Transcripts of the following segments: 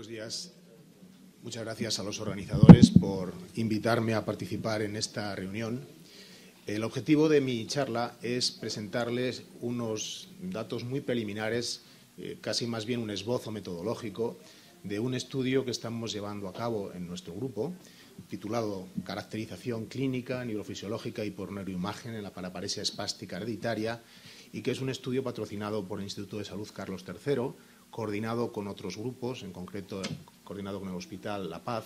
buenos días. Muchas gracias a los organizadores por invitarme a participar en esta reunión. El objetivo de mi charla es presentarles unos datos muy preliminares, casi más bien un esbozo metodológico, de un estudio que estamos llevando a cabo en nuestro grupo, titulado Caracterización clínica, neurofisiológica y por neuroimagen en la paraparesia espástica hereditaria, y que es un estudio patrocinado por el Instituto de Salud Carlos III, coordinado con otros grupos, en concreto coordinado con el Hospital La Paz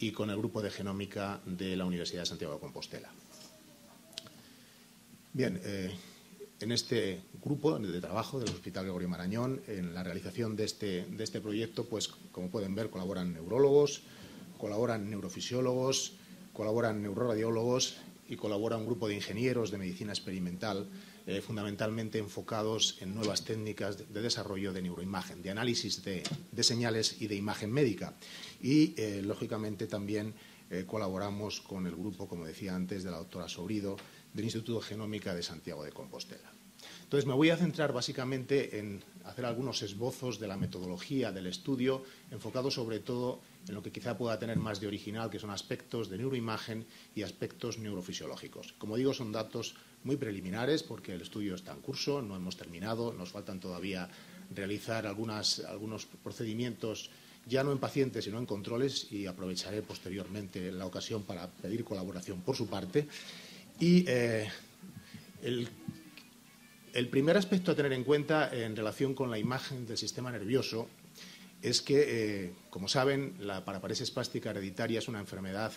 y con el Grupo de Genómica de la Universidad de Santiago de Compostela. Bien, en este grupo de trabajo del Hospital Gregorio Marañón, en la realización de este proyecto, pues como pueden ver, colaboran neurólogos, colaboran neurofisiólogos, colaboran neuroradiólogos y colabora un grupo de ingenieros de medicina experimental, fundamentalmente enfocados en nuevas técnicas de desarrollo de neuroimagen, de análisis de señales y de imagen médica. Y, lógicamente, también colaboramos con el grupo, como decía antes, de la doctora Sobrido, del Instituto de Genómica de Santiago de Compostela. Entonces, me voy a centrar básicamente en hacer algunos esbozos de la metodología del estudio, enfocado sobre todo en lo que quizá pueda tener más de original, que son aspectos de neuroimagen y aspectos neurofisiológicos. Como digo, son datos muy preliminares porque el estudio está en curso, no hemos terminado, nos faltan todavía realizar algunos procedimientos, ya no en pacientes, sino en controles, y aprovecharé posteriormente la ocasión para pedir colaboración por su parte. Y el primer aspecto a tener en cuenta en relación con la imagen del sistema nervioso es que, como saben, la paraparesia espástica hereditaria es una enfermedad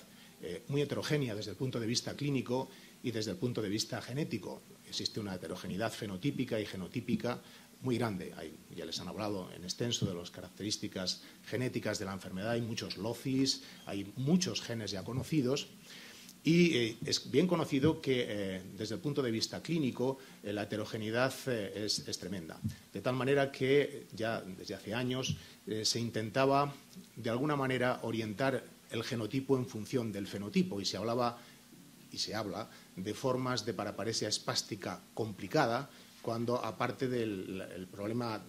muy heterogénea desde el punto de vista clínico y desde el punto de vista genético. Existe una heterogeneidad fenotípica y genotípica muy grande. Ya les han hablado en extenso de las características genéticas de la enfermedad. Hay muchos locis, hay muchos genes ya conocidos. Y es bien conocido que desde el punto de vista clínico la heterogeneidad es tremenda. De tal manera que ya desde hace años se intentaba de alguna manera orientar el genotipo en función del fenotipo, y se hablaba y se habla de formas de paraparesia espástica complicada cuando, aparte del problema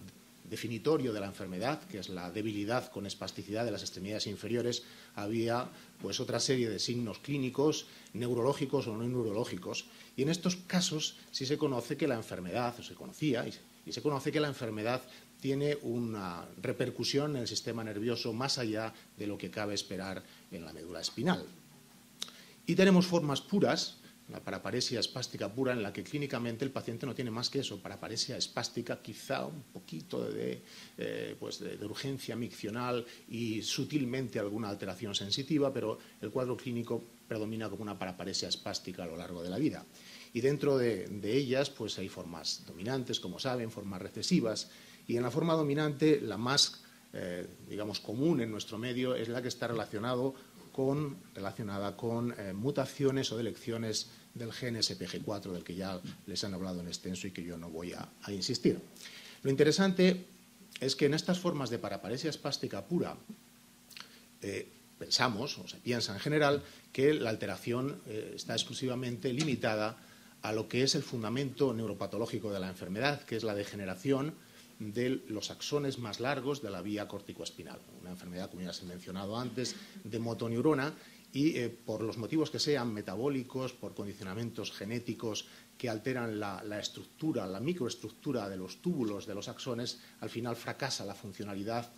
definitorio de la enfermedad, que es la debilidad con espasticidad de las extremidades inferiores, había pues otra serie de signos clínicos, neurológicos o no neurológicos. Y en estos casos sí se conoce que la enfermedad, o se conocía, y se conoce que la enfermedad tiene una repercusión en el sistema nervioso más allá de lo que cabe esperar en la médula espinal. Y tenemos formas puras, la paraparesia espástica pura, en la que clínicamente el paciente no tiene más que eso, paraparesia espástica, quizá un poquito de urgencia miccional y sutilmente alguna alteración sensitiva, pero el cuadro clínico predomina como una paraparesia espástica a lo largo de la vida. Y dentro de ellas pues hay formas dominantes, como saben, formas recesivas, y en la forma dominante la más, digamos, común en nuestro medio es la que está relacionada con mutaciones o delecciones del gen SPG4, del que ya les han hablado en extenso y que yo no voy a insistir. Lo interesante es que en estas formas de paraparesia espástica pura pensamos, o se piensa en general, que la alteración está exclusivamente limitada a lo que es el fundamento neuropatológico de la enfermedad, que es la degeneración de los axones más largos de la vía corticoespinal, una enfermedad, como ya se ha mencionado antes, de motoneurona, y por los motivos que sean metabólicos, por condicionamientos genéticos que alteran la estructura, la microestructura de los túbulos de los axones, al final fracasa la funcionalidad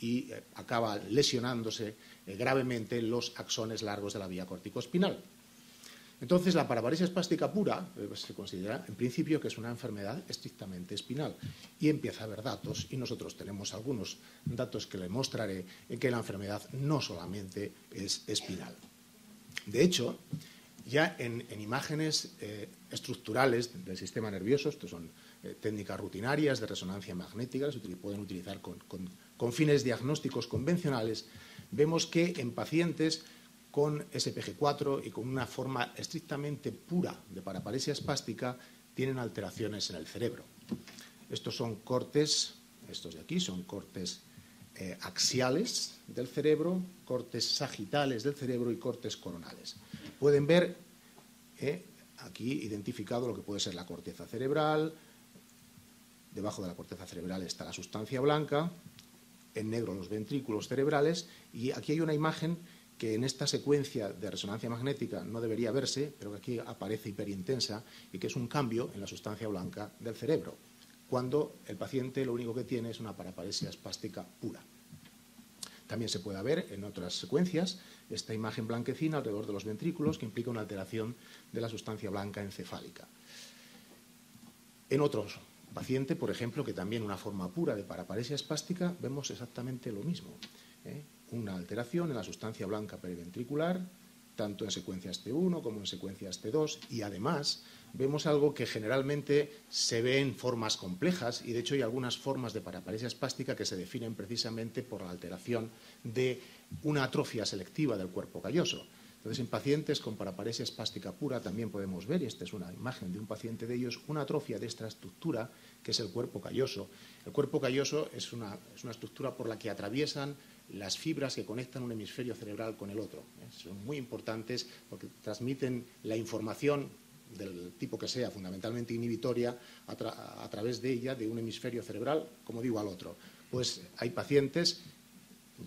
y acaba lesionándose gravemente los axones largos de la vía corticoespinal. Entonces, la paraparesia espástica pura se considera, en principio, que es una enfermedad estrictamente espinal. Y empieza a haber datos, y nosotros tenemos algunos datos que les mostraré, en que la enfermedad no solamente es espinal. De hecho, ya en imágenes estructurales del sistema nervioso, esto son técnicas rutinarias de resonancia magnética, se pueden utilizar con fines diagnósticos convencionales, vemos que en pacientes con SPG4 y con una forma estrictamente pura de paraparesia espástica, tienen alteraciones en el cerebro. Estos son cortes, estos de aquí, son cortes axiales del cerebro, cortes sagitales del cerebro y cortes coronales. Pueden ver aquí identificado lo que puede ser la corteza cerebral, debajo de la corteza cerebral está la sustancia blanca, en negro los ventrículos cerebrales, y aquí hay una imagen que en esta secuencia de resonancia magnética no debería verse, pero que aquí aparece hiperintensa y que es un cambio en la sustancia blanca del cerebro, cuando el paciente lo único que tiene es una paraparesia espástica pura. También se puede ver en otras secuencias esta imagen blanquecina alrededor de los ventrículos que implica una alteración de la sustancia blanca encefálica. En otros pacientes, por ejemplo, que también una forma pura de paraparesia espástica, vemos exactamente lo mismo, ¿eh? Una alteración en la sustancia blanca periventricular, tanto en secuencias T1 como en secuencias T2, y además vemos algo que generalmente se ve en formas complejas, y de hecho hay algunas formas de paraparesia espástica que se definen precisamente por la alteración de una atrofia selectiva del cuerpo calloso. Entonces, en pacientes con paraparesia espástica pura también podemos ver, y esta es una imagen de un paciente de ellos, una atrofia de esta estructura que es el cuerpo calloso. El cuerpo calloso es una estructura por la que atraviesan las fibras que conectan un hemisferio cerebral con el otro. Son muy importantes porque transmiten la información del tipo que sea, fundamentalmente inhibitoria, a través de ella, de un hemisferio cerebral, como digo, al otro. Pues hay pacientes,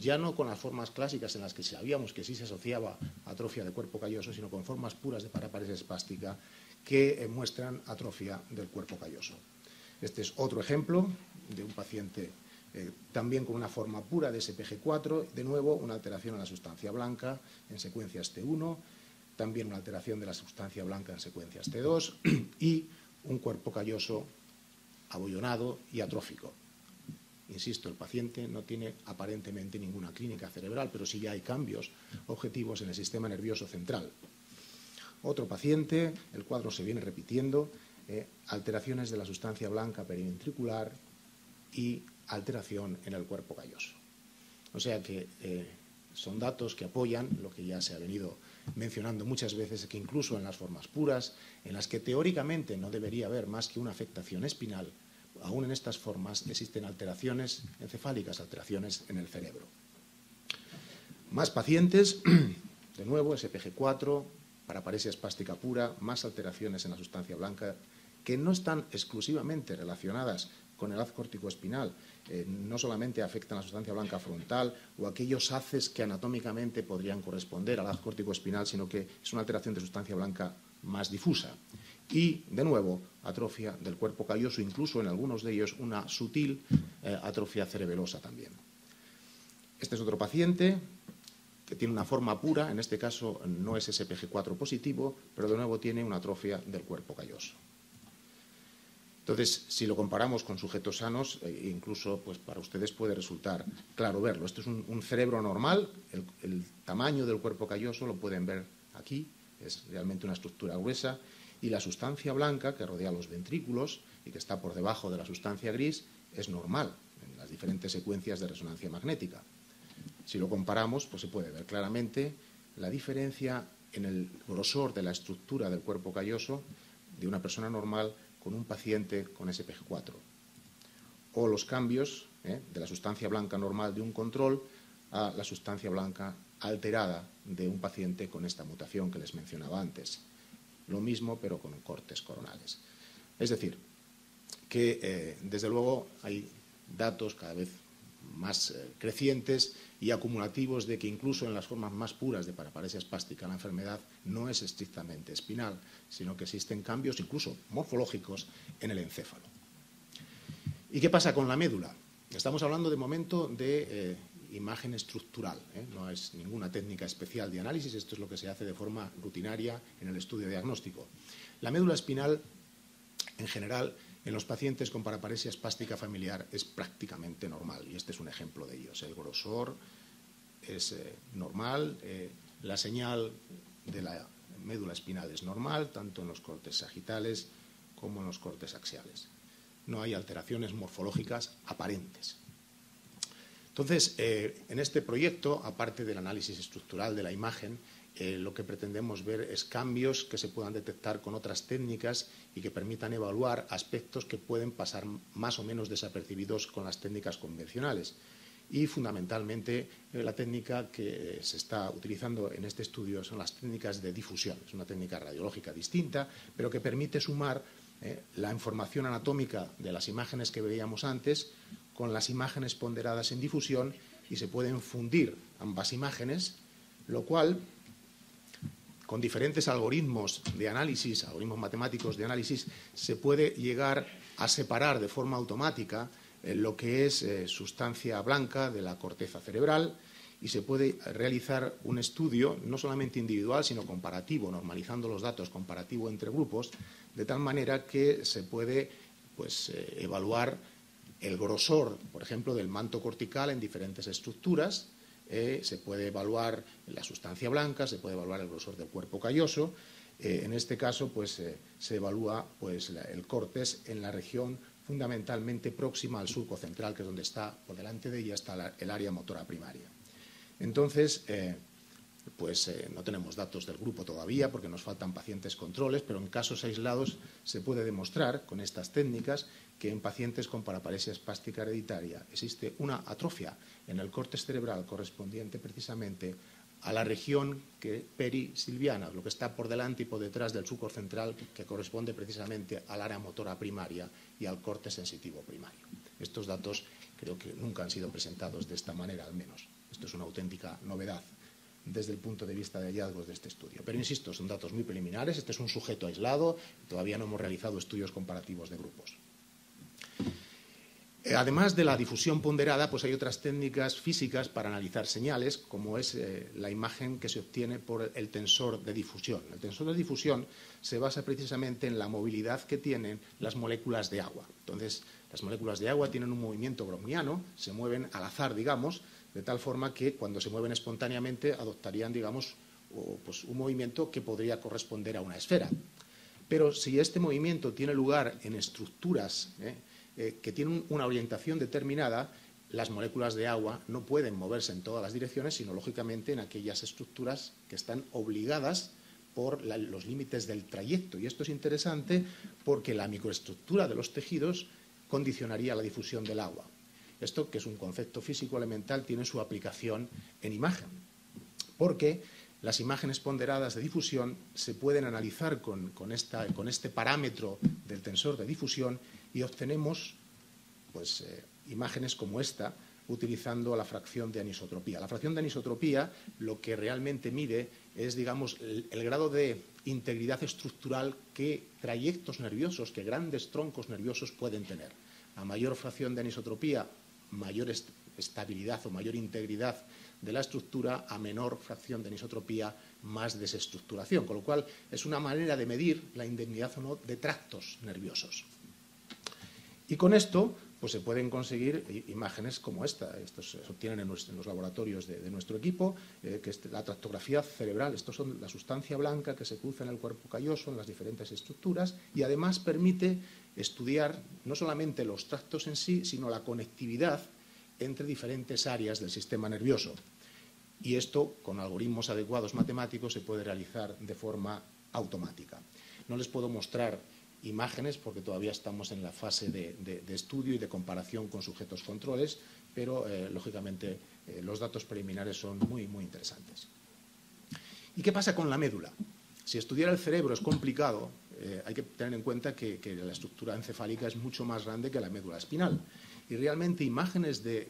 ya no con las formas clásicas en las que sabíamos que sí se asociaba atrofia del cuerpo calloso, sino con formas puras de paraparesia espástica que muestran atrofia del cuerpo calloso. Este es otro ejemplo de un paciente también con una forma pura de SPG4, de nuevo una alteración en la sustancia blanca en secuencias T1, también una alteración de la sustancia blanca en secuencias T2 y un cuerpo calloso abollonado y atrófico. Insisto, el paciente no tiene aparentemente ninguna clínica cerebral, pero sí ya hay cambios objetivos en el sistema nervioso central. Otro paciente, el cuadro se viene repitiendo, alteraciones de la sustancia blanca periventricular y alteración en el cuerpo calloso. O sea que son datos que apoyan lo que ya se ha venido mencionando muchas veces, que incluso en las formas puras, en las que teóricamente no debería haber más que una afectación espinal, aún en estas formas existen alteraciones encefálicas, alteraciones en el cerebro. Más pacientes, de nuevo SPG4, paraparesia espástica pura, más alteraciones en la sustancia blanca que no están exclusivamente relacionadas con el haz corticoespinal, no solamente afectan la sustancia blanca frontal o aquellos haces que anatómicamente podrían corresponder al haz corticoespinal, sino que es una alteración de sustancia blanca más difusa. Y, de nuevo, atrofia del cuerpo calloso, incluso en algunos de ellos una sutil atrofia cerebelosa también. Este es otro paciente que tiene una forma pura, en este caso no es SPG4 positivo, pero de nuevo tiene una atrofia del cuerpo calloso. Entonces, si lo comparamos con sujetos sanos, incluso pues para ustedes puede resultar claro verlo. Esto es un cerebro normal, el tamaño del cuerpo calloso lo pueden ver aquí, es realmente una estructura gruesa, y la sustancia blanca que rodea los ventrículos y que está por debajo de la sustancia gris es normal en las diferentes secuencias de resonancia magnética. Si lo comparamos, pues se puede ver claramente la diferencia en el grosor de la estructura del cuerpo calloso de una persona normal con un paciente con SPG4, o los cambios de la sustancia blanca normal de un control a la sustancia blanca alterada de un paciente con esta mutación que les mencionaba antes. Lo mismo, pero con cortes coronales. Es decir, que desde luego hay datos cada vez más crecientes y acumulativos de que incluso en las formas más puras de paraparesia espástica la enfermedad no es estrictamente espinal, sino que existen cambios incluso morfológicos en el encéfalo. ¿Y qué pasa con la médula? Estamos hablando de momento de imagen estructural, no es ninguna técnica especial de análisis, esto es lo que se hace de forma rutinaria en el estudio diagnóstico. La médula espinal, en general, en los pacientes con paraparesia espástica familiar es prácticamente normal, y este es un ejemplo de ellos. El grosor es normal, la señal de la médula espinal es normal, tanto en los cortes sagitales como en los cortes axiales. No hay alteraciones morfológicas aparentes. Entonces, en este proyecto, aparte del análisis estructural de la imagen, lo que pretendemos ver es cambios que se puedan detectar con otras técnicas y que permitan evaluar aspectos que pueden pasar más o menos desapercibidos con las técnicas convencionales. Y fundamentalmente la técnica que se está utilizando en este estudio son las técnicas de difusión. Es una técnica radiológica distinta, pero que permite sumar la información anatómica de las imágenes que veíamos antes con las imágenes ponderadas en difusión y se pueden fundir ambas imágenes, lo cual, con diferentes algoritmos de análisis, algoritmos matemáticos de análisis, se puede llegar a separar de forma automática lo que es sustancia blanca de la corteza cerebral y se puede realizar un estudio no solamente individual, sino comparativo, normalizando los datos, comparativo entre grupos, de tal manera que se puede evaluar el grosor, por ejemplo, del manto cortical en diferentes estructuras. Se puede evaluar la sustancia blanca, se puede evaluar el grosor del cuerpo calloso. En este caso, se evalúa el córtex en la región fundamentalmente próxima al surco central, que es donde está, por delante de ella, está el área motora primaria. Entonces, no tenemos datos del grupo todavía porque nos faltan pacientes controles, pero en casos aislados se puede demostrar con estas técnicas que en pacientes con paraparesia espástica hereditaria existe una atrofia en el córtex cerebral correspondiente precisamente a la región perisilviana, lo que está por delante y por detrás del surco central, que corresponde precisamente al área motora primaria y al córtex sensitivo primario. Estos datos creo que nunca han sido presentados de esta manera, al menos. Esto es una auténtica novedad desde el punto de vista de hallazgos de este estudio. Pero, insisto, son datos muy preliminares. Este es un sujeto aislado. Todavía no hemos realizado estudios comparativos de grupos. Además de la difusión ponderada, hay otras técnicas físicas para analizar señales, como es la imagen que se obtiene por el tensor de difusión. El tensor de difusión se basa precisamente en la movilidad que tienen las moléculas de agua. Entonces, las moléculas de agua tienen un movimiento browniano, se mueven al azar, digamos, de tal forma que cuando se mueven espontáneamente adoptarían, digamos, un movimiento que podría corresponder a una esfera. Pero si este movimiento tiene lugar en estructuras que tienen una orientación determinada, las moléculas de agua no pueden moverse en todas las direcciones, sino lógicamente en aquellas estructuras que están obligadas por los límites del trayecto. Y esto es interesante porque la microestructura de los tejidos condicionaría la difusión del agua. Esto, que es un concepto físico elemental, tiene su aplicación en imagen, porque las imágenes ponderadas de difusión se pueden analizar con este parámetro del tensor de difusión y obtenemos imágenes como esta, utilizando la fracción de anisotropía. La fracción de anisotropía lo que realmente mide es, digamos, el grado de integridad estructural que trayectos nerviosos, que grandes troncos nerviosos pueden tener. A mayor fracción de anisotropía, mayor estabilidad o mayor integridad de la estructura; a menor fracción de anisotropía, más desestructuración. Con lo cual, es una manera de medir la indemnidad o no de tractos nerviosos. Y con esto se pueden conseguir imágenes como esta. Estos se obtienen en los laboratorios de nuestro equipo, que es la tractografía cerebral. Estos son la sustancia blanca que se cruza en el cuerpo calloso, en las diferentes estructuras, y además permite estudiar no solamente los tractos en sí, sino la conectividad entre diferentes áreas del sistema nervioso. Y esto, con algoritmos adecuados matemáticos, se puede realizar de forma automática. No les puedo mostrar imágenes porque todavía estamos en la fase de estudio y de comparación con sujetos controles, pero lógicamente los datos preliminares son muy, muy interesantes. ¿Y qué pasa con la médula? Si estudiar el cerebro es complicado, hay que tener en cuenta que la estructura encefálica es mucho más grande que la médula espinal. Y realmente imágenes de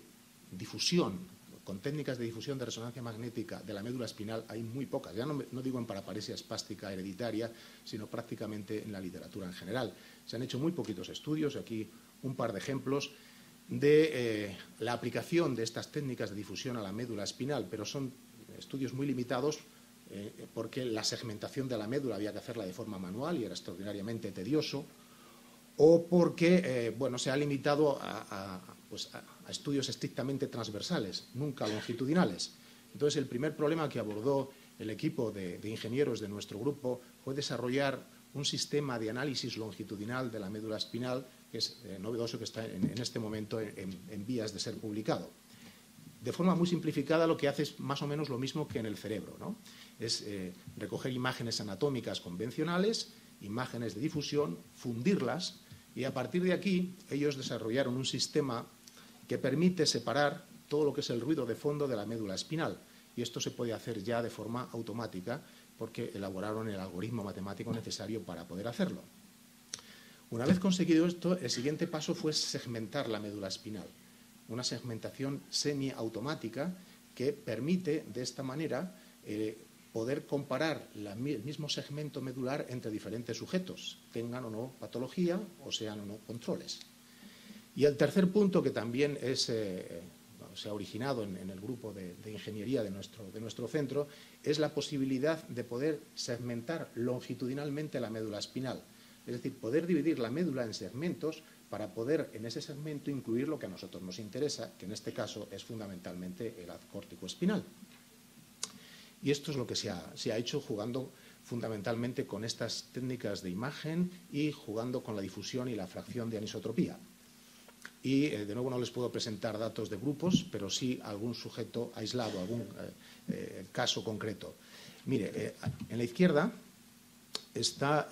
difusión, con técnicas de difusión de resonancia magnética de la médula espinal, hay muy pocas. Ya no digo en paraparesia espástica hereditaria, sino prácticamente en la literatura en general. Se han hecho muy poquitos estudios. Aquí un par de ejemplos de la aplicación de estas técnicas de difusión a la médula espinal, pero son estudios muy limitados porque la segmentación de la médula había que hacerla de forma manual y era extraordinariamente tedioso, o porque se ha limitado a estudios estrictamente transversales, nunca longitudinales. Entonces, el primer problema que abordó el equipo de ingenieros de nuestro grupo fue desarrollar un sistema de análisis longitudinal de la médula espinal, que es novedoso, que está en este momento en vías de ser publicado. De forma muy simplificada, lo que hace es más o menos lo mismo que en el cerebro, ¿no? Es recoger imágenes anatómicas convencionales, imágenes de difusión, fundirlas, y a partir de aquí ellos desarrollaron un sistema que permite separar todo lo que es el ruido de fondo de la médula espinal. Y esto se puede hacer ya de forma automática porque elaboraron el algoritmo matemático necesario para poder hacerlo. Una vez conseguido esto, el siguiente paso fue segmentar la médula espinal. una segmentación semiautomática que permite, de esta manera, poder comparar el mismo segmento medular entre diferentes sujetos, tengan o no patología o sean o no controles. Y el tercer punto, que también es, se ha originado en el grupo de ingeniería de nuestro centro, es la posibilidad de poder segmentar longitudinalmente la médula espinal. Es decir, poder dividir la médula en segmentos para poder en ese segmento incluir lo que a nosotros nos interesa, que en este caso es fundamentalmente el haz córtico-espinal. Y esto es lo que se ha hecho jugando fundamentalmente con estas técnicas de imagen y jugando con la difusión y la fracción de anisotropía. Y, de nuevo, no les puedo presentar datos de grupos, pero sí algún sujeto aislado, algún caso concreto. Mire, en la izquierda está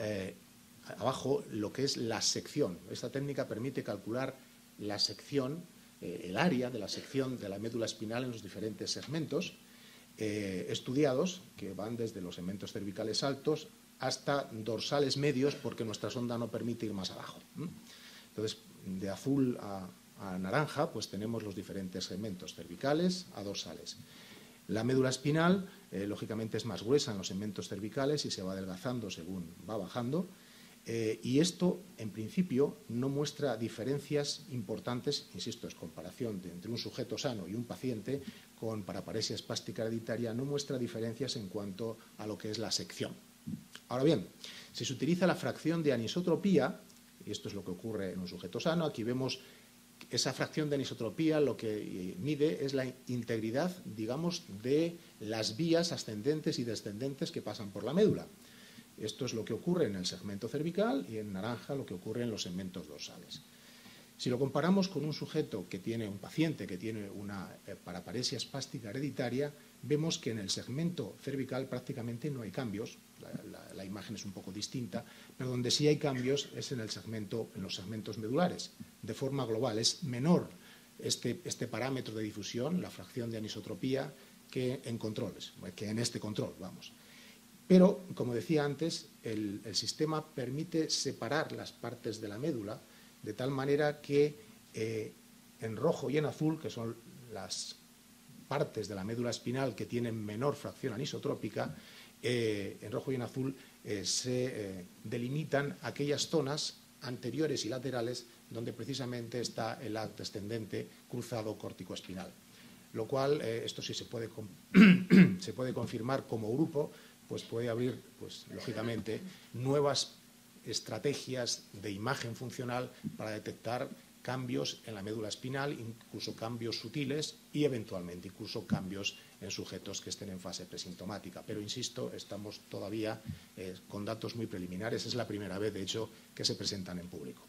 abajo lo que es la sección. Esta técnica permite calcular la sección, el área de la sección de la médula espinal en los diferentes segmentos estudiados, que van desde los segmentos cervicales altos hasta dorsales medios, porque nuestra sonda no permite ir más abajo. Entonces, de azul a naranja, pues tenemos los diferentes segmentos cervicales a dorsales. La médula espinal, lógicamente, es más gruesa en los segmentos cervicales y se va adelgazando según va bajando. Y esto, en principio, no muestra diferencias importantes, insisto, es comparación entre un sujeto sano y un paciente con paraparesia espástica hereditaria, no muestra diferencias en cuanto a lo que es la sección. Ahora bien, si se utiliza la fracción de anisotropía, y esto es lo que ocurre en un sujeto sano, aquí vemos esa fracción de anisotropía, lo que mide es la integridad, digamos, de las vías ascendentes y descendentes que pasan por la médula. Esto es lo que ocurre en el segmento cervical y en naranja lo que ocurre en los segmentos dorsales. Si lo comparamos con un sujeto que tiene, un paciente que tiene una paraparesia espástica hereditaria, vemos que en el segmento cervical prácticamente no hay cambios, la imagen es un poco distinta, pero donde sí hay cambios es en los segmentos medulares, de forma global. Es menor este parámetro de difusión, la fracción de anisotropía, que en este control, vamos. Pero, como decía antes, el sistema permite separar las partes de la médula de tal manera que en rojo y en azul, que son las partes de la médula espinal que tienen menor fracción anisotrópica, en rojo y en azul se delimitan aquellas zonas anteriores y laterales donde precisamente está el haz descendente cruzado córtico-espinal. Lo cual, esto sí se puede confirmar como grupo, pues puede abrir, pues lógicamente, nuevas estrategias de imagen funcional para detectar cambios en la médula espinal, incluso cambios sutiles y, eventualmente, incluso cambios en sujetos que estén en fase presintomática. Pero, insisto, estamos todavía con datos muy preliminares. Es la primera vez, de hecho, que se presentan en público.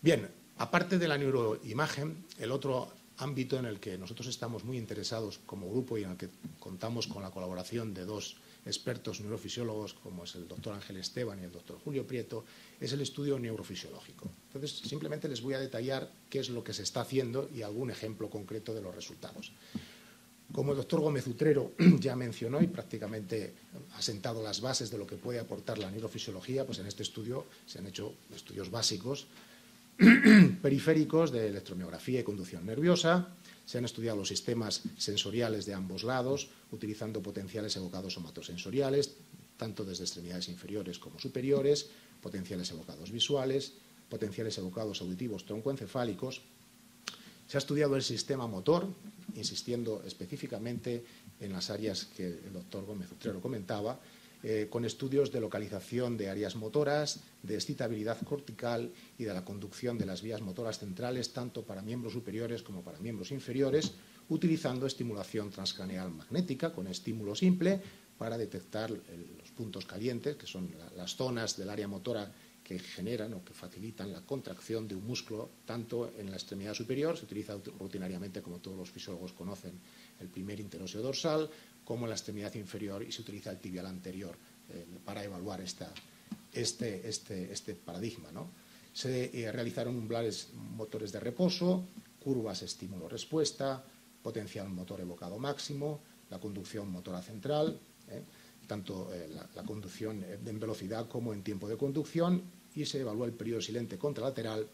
Bien, aparte de la neuroimagen, el otro ámbito en el que nosotros estamos muy interesados como grupo y en el que contamos con la colaboración de dos expertos neurofisiólogos como es el doctor Ángel Esteban y el doctor Julio Prieto, es el estudio neurofisiológico. Entonces, simplemente les voy a detallar qué es lo que se está haciendo y algún ejemplo concreto de los resultados. Como el doctor Gómez Utrero ya mencionó y prácticamente ha sentado las bases de lo que puede aportar la neurofisiología, pues en este estudio se han hecho estudios básicos periféricos de electromiografía y conducción nerviosa, se han estudiado los sistemas sensoriales de ambos lados, utilizando potenciales evocados somatosensoriales, tanto desde extremidades inferiores como superiores, potenciales evocados visuales, potenciales evocados auditivos troncoencefálicos. Se ha estudiado el sistema motor, insistiendo específicamente en las áreas que el doctor Gómez Utrero comentaba, con estudios de localización de áreas motoras, de excitabilidad cortical y de la conducción de las vías motoras centrales, tanto para miembros superiores como para miembros inferiores, utilizando estimulación transcraneal magnética con estímulo simple para detectar los puntos calientes, que son las zonas del área motora que generan o que facilitan la contracción de un músculo, tanto en la extremidad superior, se utiliza rutinariamente, como todos los fisiólogos conocen, el primer interoseo dorsal, como en la extremidad inferior, y se utiliza el tibial anterior para evaluar este paradigma, ¿no? Se realizaron umbrales motores de reposo, curvas estímulo-respuesta, potencial motor evocado máximo, la conducción motora central, tanto la conducción en velocidad como en tiempo de conducción, y se evalúa el periodo silente contralateral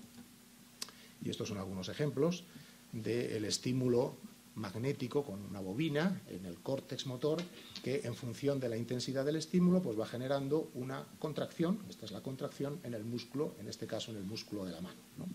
Y estos son algunos ejemplos del estímulo magnético con una bobina en el córtex motor que, en función de la intensidad del estímulo, pues va generando una contracción. Esta es la contracción en el músculo, en este caso en el músculo de la mano, ¿no?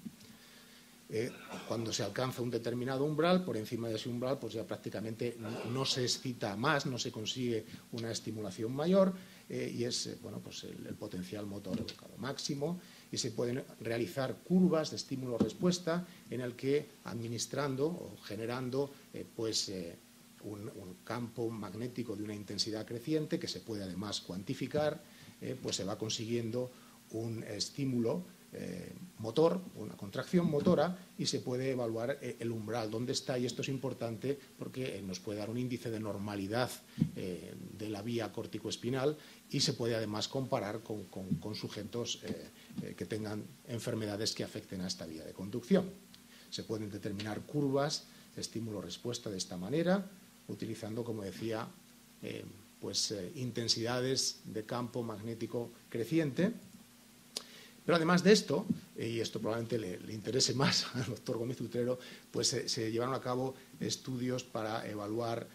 Cuando se alcanza un determinado umbral, por encima de ese umbral pues ya prácticamente no se excita más, no se consigue una estimulación mayor, y es bueno, pues el potencial motor evocado máximo, y se pueden realizar curvas de estímulo-respuesta en el que, administrando o generando un campo magnético de una intensidad creciente, que se puede además cuantificar, pues se va consiguiendo un estímulo motor, una contracción motora, y se puede evaluar el umbral, dónde está, y esto es importante porque nos puede dar un índice de normalidad de la vía corticoespinal, y se puede además comparar con sujetos que tengan enfermedades que afecten a esta vía de conducción. Se pueden determinar curvas de estímulo-respuesta de esta manera, utilizando, como decía, intensidades de campo magnético creciente. Pero además de esto, y esto probablemente le interese más al doctor Gómez Utrero, pues se llevaron a cabo estudios para evaluar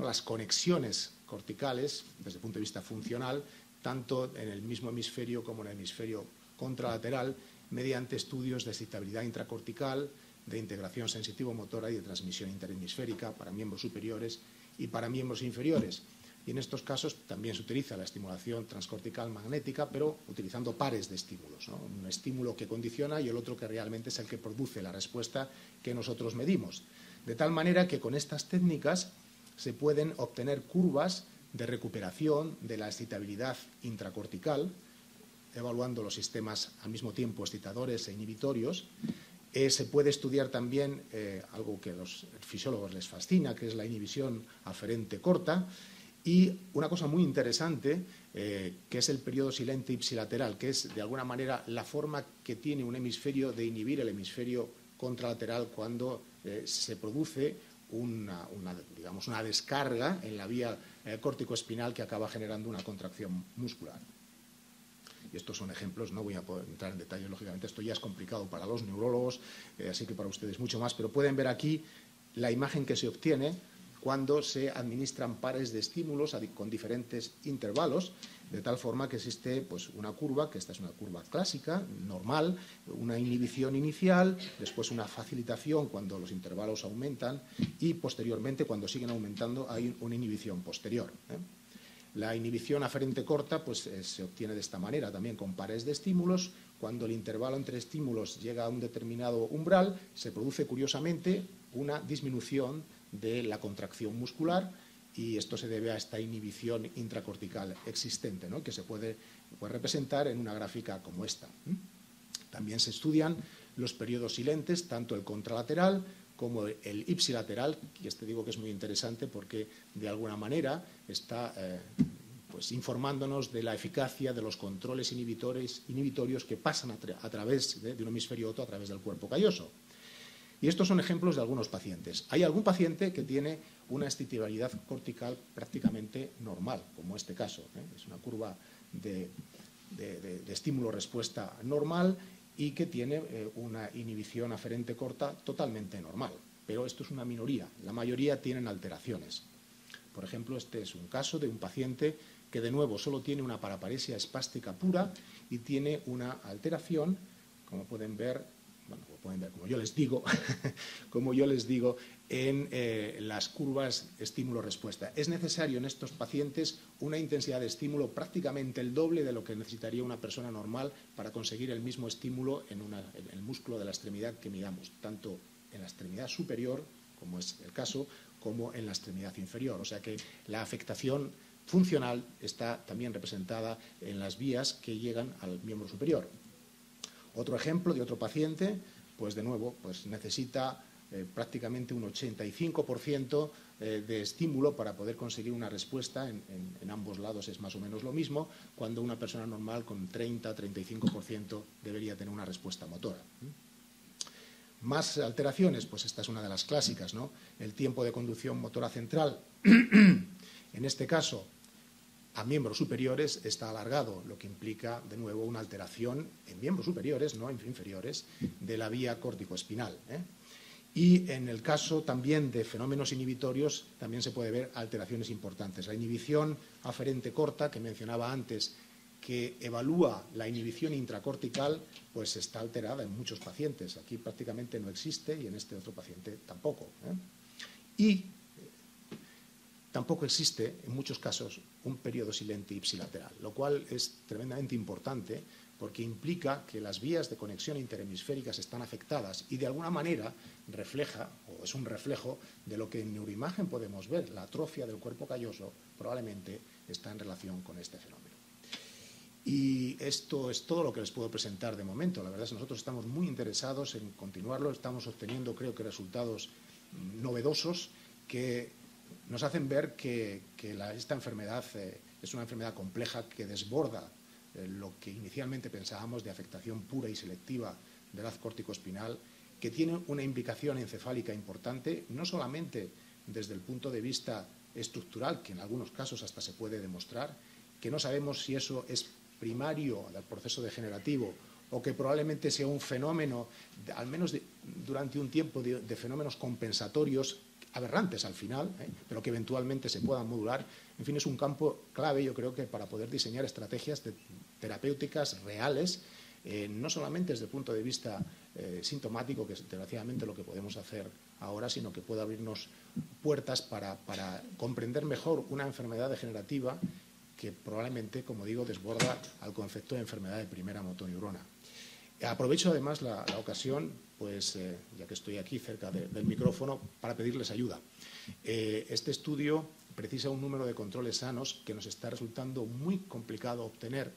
las conexiones corticales desde el punto de vista funcional, tanto en el mismo hemisferio como en el hemisferio contralateral, mediante estudios de excitabilidad intracortical, de integración sensitivo-motora y de transmisión interhemisférica para miembros superiores y para miembros inferiores. Y en estos casos también se utiliza la estimulación transcortical magnética, pero utilizando pares de estímulos, ¿no? Un estímulo que condiciona y el otro que realmente es el que produce la respuesta que nosotros medimos. De tal manera que con estas técnicas se pueden obtener curvas de recuperación de la excitabilidad intracortical, evaluando los sistemas al mismo tiempo excitadores e inhibitorios. Se puede estudiar también algo que a los fisiólogos les fascina, que es la inhibición aferente corta. Y una cosa muy interesante, que es el periodo silente ipsilateral, que es, de alguna manera, la forma que tiene un hemisferio de inhibir el hemisferio contralateral cuando se produce una descarga en la vía córtico-espinal que acaba generando una contracción muscular. Y estos son ejemplos, no voy a poder entrar en detalle, lógicamente, esto ya es complicado para los neurólogos, así que para ustedes mucho más, pero pueden ver aquí la imagen que se obtiene cuando se administran pares de estímulos con diferentes intervalos, de tal forma que existe pues una curva, que esta es una curva clásica, normal, una inhibición inicial, después una facilitación cuando los intervalos aumentan y posteriormente, cuando siguen aumentando, hay una inhibición posterior, ¿eh? La inhibición aferente corta pues se obtiene de esta manera, también con pares de estímulos. Cuando el intervalo entre estímulos llega a un determinado umbral, se produce curiosamente una disminución de la contracción muscular, y esto se debe a esta inhibición intracortical existente, ¿no?, que se puede representar en una gráfica como esta. También se estudian los periodos silentes, tanto el contralateral como el ipsilateral, y este digo que es muy interesante porque de alguna manera está informándonos de la eficacia de los controles inhibitorios que pasan a través de un hemisferio a otro, a través del cuerpo calloso. Y estos son ejemplos de algunos pacientes. Hay algún paciente que tiene una excitabilidad cortical prácticamente normal, como este caso, ¿eh? Es una curva de estímulo-respuesta normal y que tiene una inhibición aferente corta totalmente normal. Pero esto es una minoría. La mayoría tienen alteraciones. Por ejemplo, este es un caso de un paciente que, de nuevo, solo tiene una paraparesia espástica pura y tiene una alteración, como pueden ver, como yo les digo, en las curvas estímulo-respuesta. Es necesario en estos pacientes una intensidad de estímulo prácticamente el doble de lo que necesitaría una persona normal para conseguir el mismo estímulo en el músculo de la extremidad que midamos, tanto en la extremidad superior, como es el caso, como en la extremidad inferior. O sea que la afectación funcional está también representada en las vías que llegan al miembro superior. Otro ejemplo de otro paciente, pues de nuevo, pues necesita prácticamente un 85% de estímulo para poder conseguir una respuesta. En ambos lados es más o menos lo mismo, cuando una persona normal con 30-35% debería tener una respuesta motora. Más alteraciones, pues esta es una de las clásicas, ¿no? El tiempo de conducción motora central. En este caso, a miembros superiores está alargado, lo que implica, de nuevo, una alteración en miembros superiores, no en inferiores, de la vía córtico-espinal. Y en el caso también de fenómenos inhibitorios, también se puede ver alteraciones importantes. La inhibición aferente corta, que mencionaba antes, que evalúa la inhibición intracortical, pues está alterada en muchos pacientes. Aquí prácticamente no existe y en este otro paciente tampoco. Y tampoco existe, en muchos casos, un periodo silente ipsilateral, lo cual es tremendamente importante porque implica que las vías de conexión interhemisféricas están afectadas y de alguna manera refleja, o es un reflejo, de lo que en neuroimagen podemos ver. La atrofia del cuerpo calloso probablemente está en relación con este fenómeno. Y esto es todo lo que les puedo presentar de momento. La verdad es que nosotros estamos muy interesados en continuarlo, estamos obteniendo, creo que, resultados novedosos que nos hacen ver que esta enfermedad es una enfermedad compleja que desborda lo que inicialmente pensábamos de afectación pura y selectiva del haz corticoespinal, que tiene una implicación encefálica importante, no solamente desde el punto de vista estructural, que en algunos casos hasta se puede demostrar, que no sabemos si eso es primario del proceso degenerativo o que probablemente sea un fenómeno, al menos durante un tiempo, de fenómenos compensatorios aberrantes al final, pero que eventualmente se puedan modular. En fin, es un campo clave, yo creo, que para poder diseñar estrategias terapéuticas reales, no solamente desde el punto de vista sintomático, que es desgraciadamente lo que podemos hacer ahora, sino que puede abrirnos puertas para comprender mejor una enfermedad degenerativa que probablemente, como digo, desborda al concepto de enfermedad de primera motoneurona. Aprovecho además la ocasión, pues ya que estoy aquí cerca del micrófono, para pedirles ayuda. Este estudio precisa un número de controles sanos que nos está resultando muy complicado obtener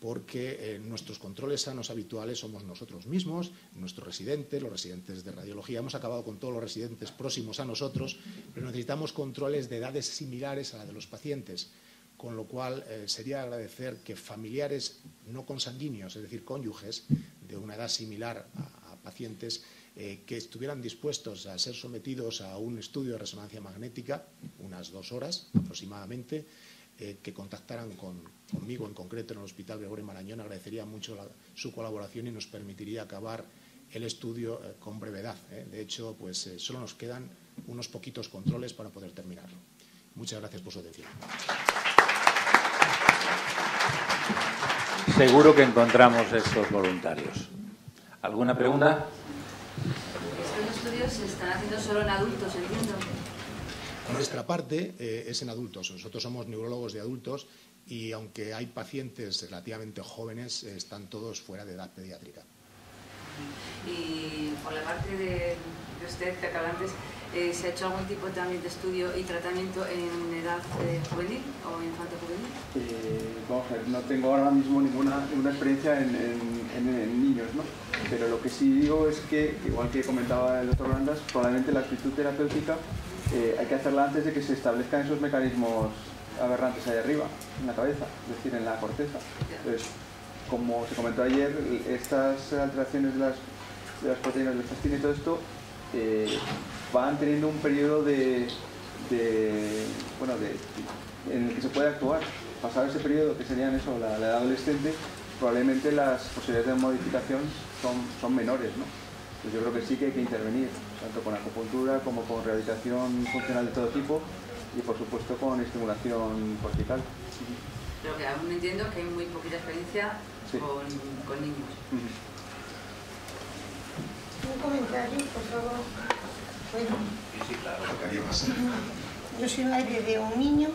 porque nuestros controles sanos habituales somos nosotros mismos, nuestros residentes, los residentes de radiología. Hemos acabado con todos los residentes próximos a nosotros, pero necesitamos controles de edades similares a la de los pacientes. Con lo cual sería agradecer que familiares no consanguíneos, es decir, cónyuges de una edad similar a pacientes que estuvieran dispuestos a ser sometidos a un estudio de resonancia magnética, unas 2 horas aproximadamente, que contactaran conmigo en concreto en el Hospital Gregorio Marañón. Agradecería mucho su colaboración y nos permitiría acabar el estudio con brevedad. De hecho, pues solo nos quedan unos poquitos controles para poder terminarlo. Muchas gracias por su atención. Seguro que encontramos estos voluntarios. ¿Alguna pregunta? Estos estudios se están haciendo solo en adultos, entiendo. Nuestra parte es en adultos. Nosotros somos neurólogos de adultos y aunque hay pacientes relativamente jóvenes, están todos fuera de edad pediátrica. Y por la parte de usted, que acaba antes, ¿se ha hecho algún tipo también de estudio y tratamiento en edad juvenil o infante juvenil? Vamos a ver, no tengo ahora mismo ninguna experiencia en niños, ¿no? Pero lo que sí digo es que, igual que comentaba el doctor Grandas, probablemente la actitud terapéutica hay que hacerla antes de que se establezcan esos mecanismos aberrantes ahí arriba, en la cabeza, es decir, en la corteza. Entonces, como se comentó ayer, estas alteraciones de las proteínas del fastín y todo esto van teniendo un periodo en el que se puede actuar. Pasado ese periodo, que serían eso, la edad adolescente, probablemente las posibilidades de modificación son menores, ¿no? Pues yo creo que sí que hay que intervenir, tanto con acupuntura como con rehabilitación funcional de todo tipo y, por supuesto, con estimulación cortical. Lo que aún entiendo es que hay muy poquita experiencia, sí, con niños. Un comentario, por favor. Bueno, sí, claro, yo soy madre de un niño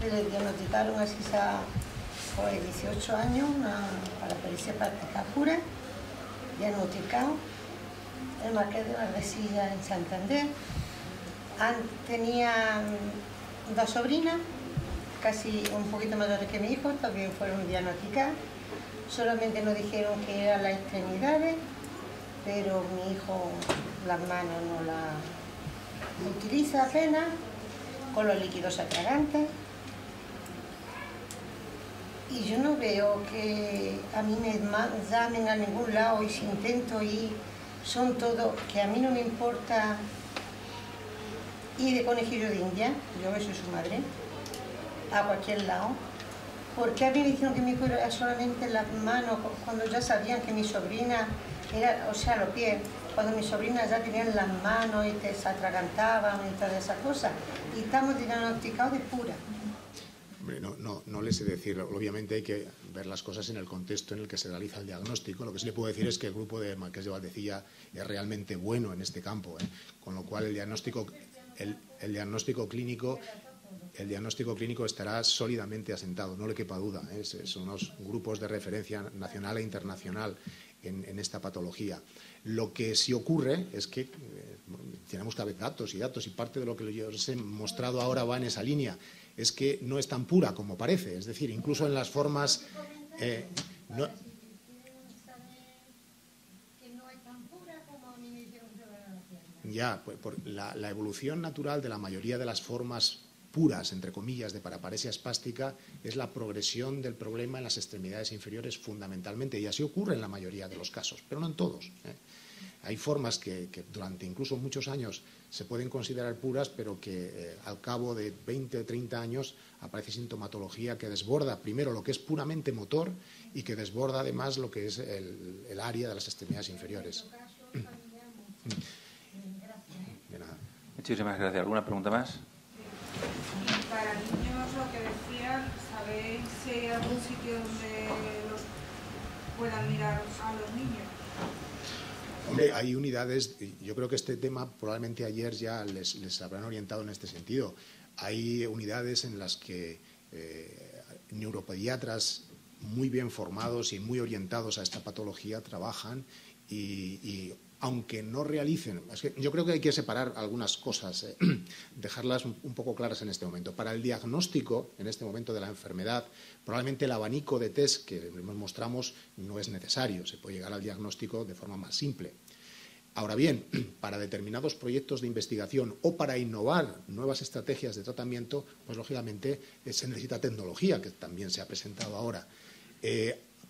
que le diagnosticaron así a 18 años una paraparesia espástica pura, diagnosticado en el Marqués de la Resilla en Santander. Tenía 2 sobrinas, casi un poquito mayores que mi hijo, también fueron diagnosticadas. Solamente nos dijeron que eran las extremidades, pero mi hijo las manos no las utiliza apenas, con los líquidos atragantes. Y yo no veo que a mí me llamen a ningún lado y si intento ir, son todo que a mí no me importa ir de conejillo de India, yo soy su madre, a cualquier lado, ¿Por qué a mí dijeron que mi cuello era solamente las manos cuando ya sabían que mi sobrina era, o sea, los pies, cuando mis sobrinas ya tenían las manos y que se atragantaban y todas esas cosas? Y estamos diagnosticados de pura. Hombre, no les sé decir, obviamente hay que ver las cosas en el contexto en el que se realiza el diagnóstico. Lo que sí le puedo decir es que el grupo de Marqués de Valdecilla es realmente bueno en este campo, ¿eh? Con lo cual el diagnóstico clínico estará sólidamente asentado, no le quepa duda, ¿eh? Son unos grupos de referencia nacional e internacional en esta patología. Lo que sí ocurre es que tenemos cada vez datos y datos, y parte de lo que yo os he mostrado ahora va en esa línea. Es que no es tan pura como parece, es decir, incluso en las formas... Ya, pues, por la evolución natural de la mayoría de las formas puras, entre comillas, de paraparesia espástica es la progresión del problema en las extremidades inferiores fundamentalmente, y así ocurre en la mayoría de los casos, pero no en todos, ¿eh? Hay formas que durante incluso muchos años se pueden considerar puras, pero que al cabo de 20 o 30 años aparece sintomatología que desborda primero lo que es puramente motor y que desborda además lo que es el área de las extremidades inferiores. De nada. Muchísimas gracias. ¿Alguna pregunta más? Para niños, lo que decían, ¿sabéis si hay algún sitio donde puedan mirar a los niños? Hombre, hay unidades, yo creo que este tema probablemente ayer ya les habrán orientado en este sentido. Hay unidades en las que neuropediatras muy bien formados y muy orientados a esta patología trabajan y aunque no realicen, es que yo creo que hay que separar algunas cosas, dejarlas un poco claras en este momento. Para el diagnóstico, en este momento de la enfermedad, probablemente el abanico de test que mostramos no es necesario, se puede llegar al diagnóstico de forma más simple. Ahora bien, para determinados proyectos de investigación o para innovar nuevas estrategias de tratamiento, pues lógicamente se necesita tecnología, que también se ha presentado ahora.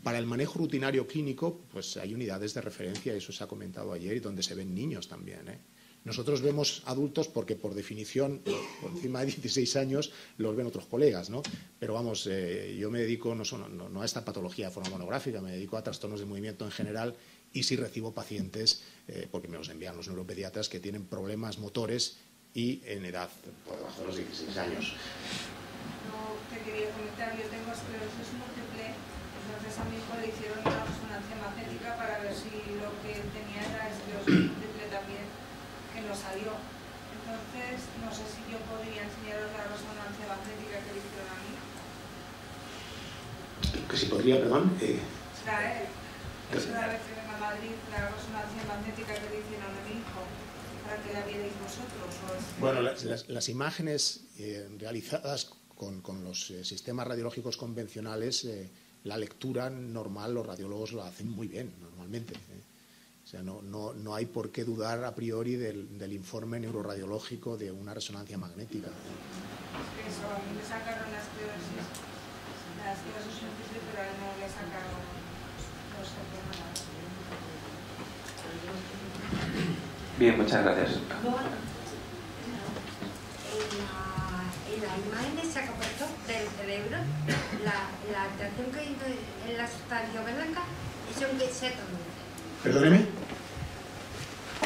Para el manejo rutinario clínico, pues hay unidades de referencia, eso se ha comentado ayer, y donde se ven niños también, ¿eh? Nosotros vemos adultos porque, por definición, por encima de 16 años los ven otros colegas, ¿no? Pero vamos, yo me dedico no a esta patología de forma monográfica, me dedico a trastornos de movimiento en general, y sí recibo pacientes, porque me los envían los neuropediatras, que tienen problemas motores y en edad por debajo de los 16 años. No te quería comentar, yo tengo esclerosis múltiple. Entonces a mi hijo le hicieron una resonancia magnética para ver si lo que tenía era esclerosis múltiple también, que no salió. Entonces, no sé si yo podría enseñaros la resonancia magnética que le hicieron a mí. ¿Que si podría, perdón? Es una vez que venga a Madrid, la resonancia magnética que le hicieron a mi hijo, para que la vierais vosotros. Bueno, las imágenes realizadas con los sistemas radiológicos convencionales... La lectura normal, los radiólogos lo hacen muy bien, normalmente, ¿eh? O sea, no hay por qué dudar a priori del informe neuroradiológico de una resonancia magnética. Eso, a mí me sacaron las esclerosis múltiple, pero no le sacaron los problemas. Bien, muchas gracias. La imagen que se ha puesto del cerebro, la alteración que hay en la sustancia blanca, es un que se traduce. ¿Perdóneme?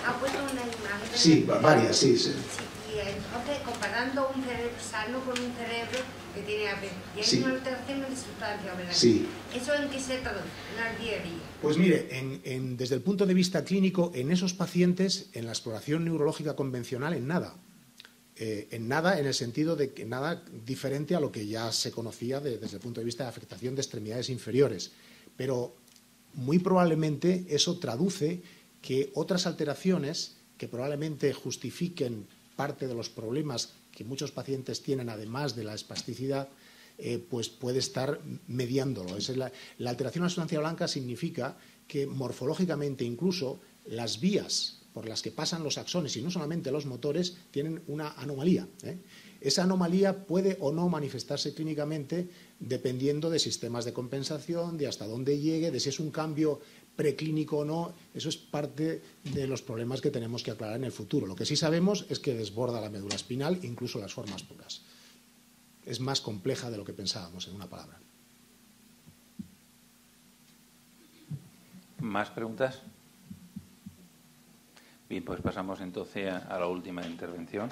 Ha puesto una imagen. Sí, varias, sí. Y entonces, comparando un cerebro sano con un cerebro que tiene AP, y hay una alteración en la sustancia blanca. Sí. ¿Eso en qué se traduce? En el día a día. Pues mire, desde el punto de vista clínico, en esos pacientes, en la exploración neurológica convencional, en nada. En nada, en el sentido de que nada diferente a lo que ya se conocía desde el punto de vista de afectación de extremidades inferiores. Pero muy probablemente eso traduce que otras alteraciones que probablemente justifiquen parte de los problemas que muchos pacientes tienen, además de la espasticidad, pues puede estar mediándolo. Esa es la alteración a la sustancia blanca significa que morfológicamente incluso las vías por las que pasan los axones y no solamente los motores, tienen una anomalía, ¿eh? Esa anomalía puede o no manifestarse clínicamente dependiendo de sistemas de compensación, de hasta dónde llegue, de si es un cambio preclínico o no. Eso es parte de los problemas que tenemos que aclarar en el futuro. Lo que sí sabemos es que desborda la médula espinal, incluso las formas puras. Es más compleja de lo que pensábamos, en una palabra. ¿Más preguntas? Bien, pues pasamos entonces a la última intervención.